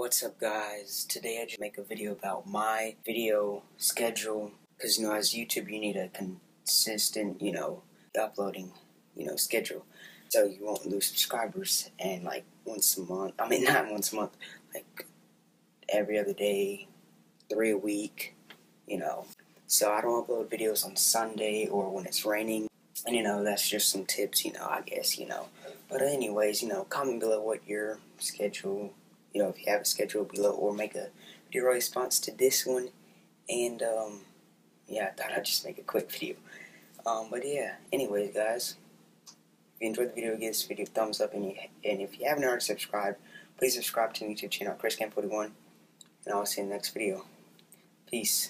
What's up, guys? Today I just make a video about my video schedule, because as YouTube you need a consistent uploading schedule, so you won't lose subscribers. And like once a month, I mean not once a month, like every other day, 3 a week, so I don't upload videos on Sunday or when it's raining. And that's just some tips, I guess, but anyways, comment below what your schedule, if you have a schedule below, or make a video response to this one. And yeah, I thought I'd just make a quick video. But yeah, anyways guys, if you enjoyed the video, give this video a thumbs up, and if you haven't already subscribed, please subscribe to my YouTube channel, ChrisCam41, and I'll see you in the next video. Peace.